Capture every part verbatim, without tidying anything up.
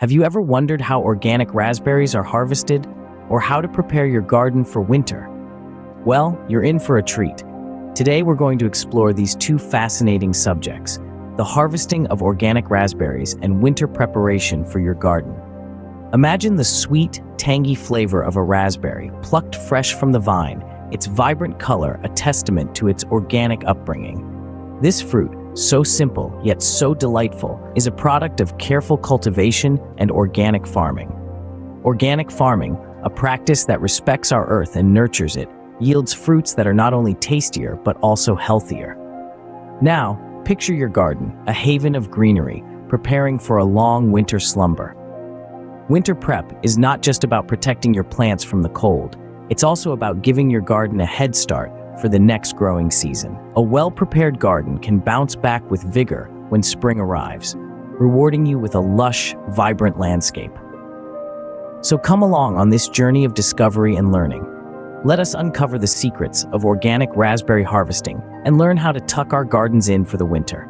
Have you ever wondered how organic raspberries are harvested or how to prepare your garden for winter? Well, you're in for a treat. Today we're going to explore these two fascinating subjects, the harvesting of organic raspberries and winter preparation for your garden. Imagine the sweet, tangy flavor of a raspberry plucked fresh from the vine, its vibrant color a testament to its organic upbringing. This fruit, so simple yet so delightful, is a product of careful cultivation and organic farming. Organic farming, a practice that respects our earth and nurtures it, yields fruits that are not only tastier but also healthier. Now, picture your garden, a haven of greenery, preparing for a long winter slumber. Winter prep is not just about protecting your plants from the cold. It's also about giving your garden a head start for the next growing season. A well-prepared garden can bounce back with vigor when spring arrives, rewarding you with a lush, vibrant landscape. So come along on this journey of discovery and learning. Let us uncover the secrets of organic raspberry harvesting and learn how to tuck our gardens in for the winter.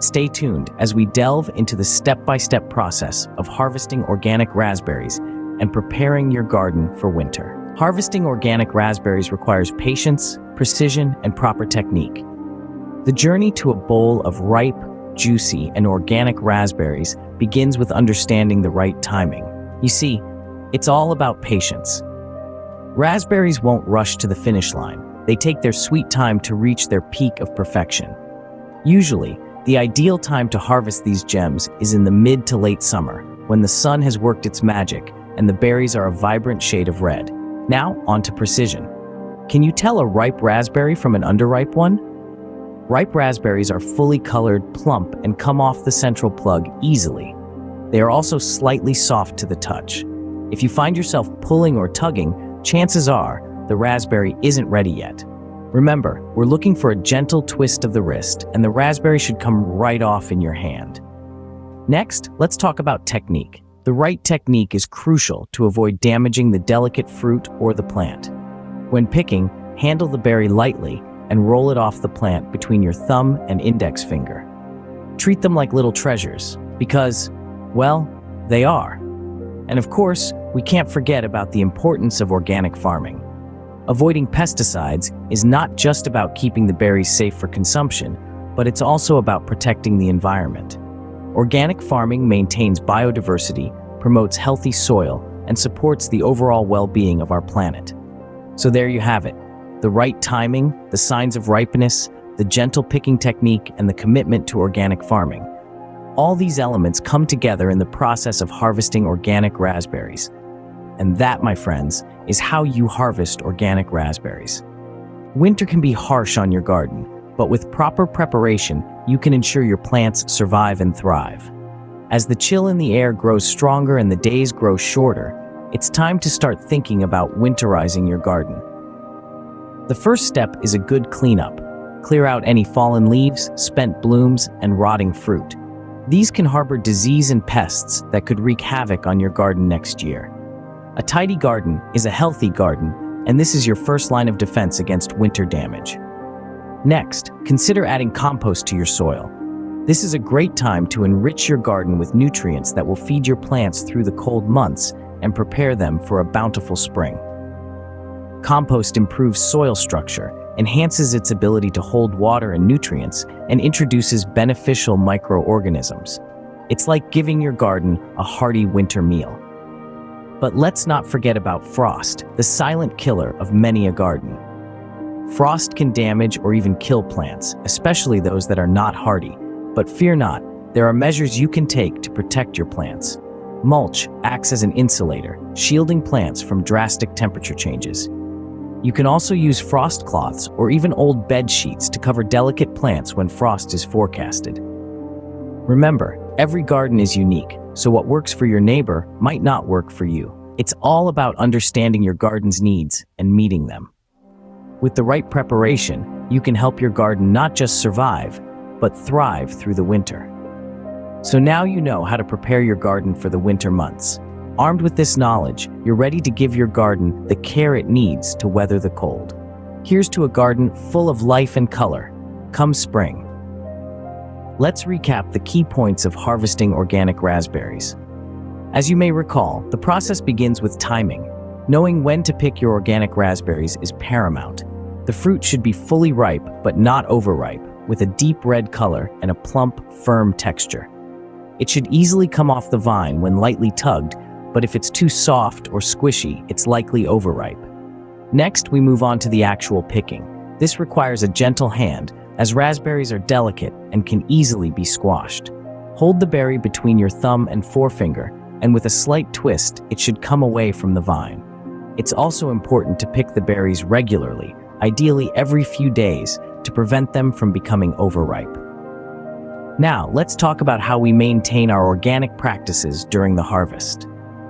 Stay tuned as we delve into the step-by-step process of harvesting organic raspberries and preparing your garden for winter. Harvesting organic raspberries requires patience, precision, and proper technique. The journey to a bowl of ripe, juicy, and organic raspberries begins with understanding the right timing. You see, it's all about patience. Raspberries won't rush to the finish line. They take their sweet time to reach their peak of perfection. Usually, the ideal time to harvest these gems is in the mid to late summer, when the sun has worked its magic and the berries are a vibrant shade of red. Now, on to precision. Can you tell a ripe raspberry from an underripe one? Ripe raspberries are fully colored, plump, and come off the central plug easily. They are also slightly soft to the touch. If you find yourself pulling or tugging, chances are the raspberry isn't ready yet. Remember, we're looking for a gentle twist of the wrist, and the raspberry should come right off in your hand. Next, let's talk about technique. The right technique is crucial to avoid damaging the delicate fruit or the plant. When picking, handle the berry lightly and roll it off the plant between your thumb and index finger. Treat them like little treasures because, well, they are. And of course, we can't forget about the importance of organic farming. Avoiding pesticides is not just about keeping the berries safe for consumption, but it's also about protecting the environment. Organic farming maintains biodiversity, promotes healthy soil, and supports the overall well-being of our planet. So there you have it. The right timing, the signs of ripeness, the gentle picking technique, and the commitment to organic farming. All these elements come together in the process of harvesting organic raspberries. And that, my friends, is how you harvest organic raspberries. Winter can be harsh on your garden, but with proper preparation, you can ensure your plants survive and thrive. As the chill in the air grows stronger and the days grow shorter, it's time to start thinking about winterizing your garden. The first step is a good cleanup. Clear out any fallen leaves, spent blooms, and rotting fruit. These can harbor disease and pests that could wreak havoc on your garden next year. A tidy garden is a healthy garden, and this is your first line of defense against winter damage. Next, consider adding compost to your soil. This is a great time to enrich your garden with nutrients that will feed your plants through the cold months and prepare them for a bountiful spring. Compost improves soil structure, enhances its ability to hold water and nutrients, and introduces beneficial microorganisms. It's like giving your garden a hearty winter meal. But let's not forget about frost, the silent killer of many a garden. Frost can damage or even kill plants, especially those that are not hardy. But fear not, there are measures you can take to protect your plants. Mulch acts as an insulator, shielding plants from drastic temperature changes. You can also use frost cloths or even old bed sheets to cover delicate plants when frost is forecasted. Remember, every garden is unique, so what works for your neighbor might not work for you. It's all about understanding your garden's needs and meeting them. With the right preparation, you can help your garden not just survive, but thrive through the winter. So now you know how to prepare your garden for the winter months. Armed with this knowledge, you're ready to give your garden the care it needs to weather the cold. Here's to a garden full of life and color, come spring. Let's recap the key points of harvesting organic raspberries. As you may recall, the process begins with timing. Knowing when to pick your organic raspberries is paramount. The fruit should be fully ripe, but not overripe, with a deep red color and a plump, firm texture. It should easily come off the vine when lightly tugged, but if it's too soft or squishy, it's likely overripe. Next, we move on to the actual picking. This requires a gentle hand, as raspberries are delicate and can easily be squashed. Hold the berry between your thumb and forefinger, and with a slight twist, it should come away from the vine. It's also important to pick the berries regularly, ideally every few days, to prevent them from becoming overripe. Now, let's talk about how we maintain our organic practices during the harvest.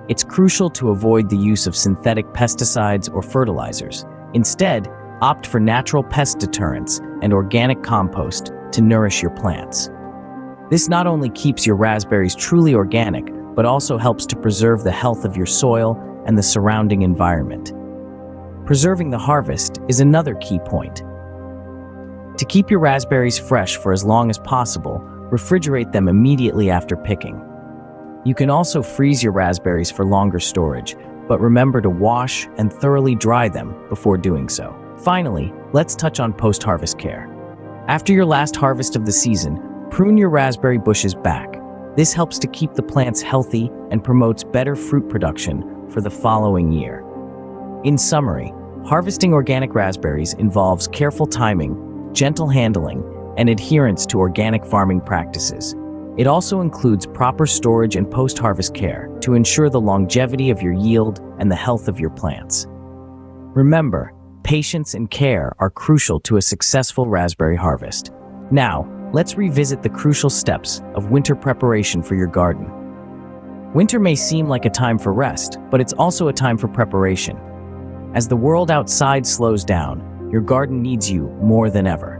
It's crucial to avoid the use of synthetic pesticides or fertilizers. Instead, opt for natural pest deterrents and organic compost to nourish your plants. This not only keeps your raspberries truly organic, but also helps to preserve the health of your soil and the surrounding environment. Preserving the harvest is another key point. To keep your raspberries fresh for as long as possible, refrigerate them immediately after picking. You can also freeze your raspberries for longer storage, but remember to wash and thoroughly dry them before doing so. Finally, let's touch on post-harvest care. After your last harvest of the season, prune your raspberry bushes back. This helps to keep the plants healthy and promotes better fruit production for the following year. In summary, harvesting organic raspberries involves careful timing, gentle handling, and adherence to organic farming practices. It also includes proper storage and post-harvest care to ensure the longevity of your yield and the health of your plants. Remember, patience and care are crucial to a successful raspberry harvest. Now, let's revisit the crucial steps of winter preparation for your garden. Winter may seem like a time for rest, but it's also a time for preparation. As the world outside slows down, your garden needs you more than ever.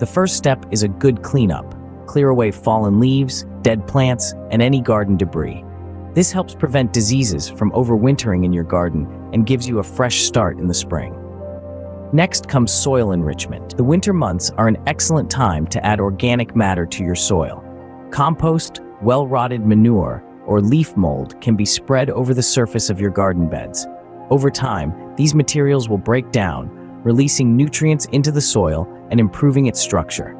The first step is a good cleanup. Clear away fallen leaves, dead plants, and any garden debris. This helps prevent diseases from overwintering in your garden and gives you a fresh start in the spring. Next comes soil enrichment. The winter months are an excellent time to add organic matter to your soil. Compost, well-rotted manure, or leaf mold can be spread over the surface of your garden beds. Over time, these materials will break down, releasing nutrients into the soil and improving its structure.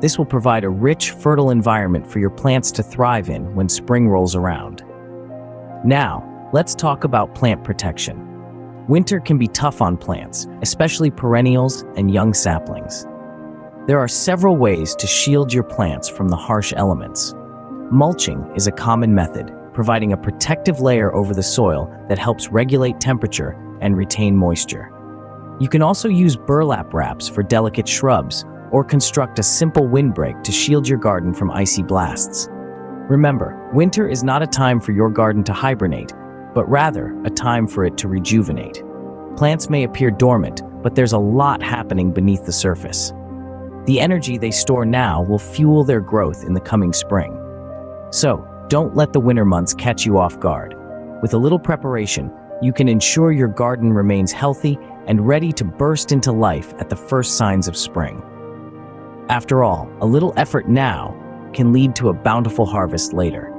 This will provide a rich, fertile environment for your plants to thrive in when spring rolls around. Now, let's talk about plant protection. Winter can be tough on plants, especially perennials and young saplings. There are several ways to shield your plants from the harsh elements. Mulching is a common method, providing a protective layer over the soil that helps regulate temperature and retain moisture. You can also use burlap wraps for delicate shrubs, or construct a simple windbreak to shield your garden from icy blasts. Remember, winter is not a time for your garden to hibernate, but rather a time for it to rejuvenate. Plants may appear dormant, but there's a lot happening beneath the surface. The energy they store now will fuel their growth in the coming spring. So, don't let the winter months catch you off guard. With a little preparation, you can ensure your garden remains healthy and ready to burst into life at the first signs of spring. After all, a little effort now can lead to a bountiful harvest later.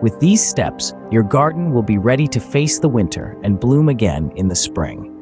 With these steps, your garden will be ready to face the winter and bloom again in the spring.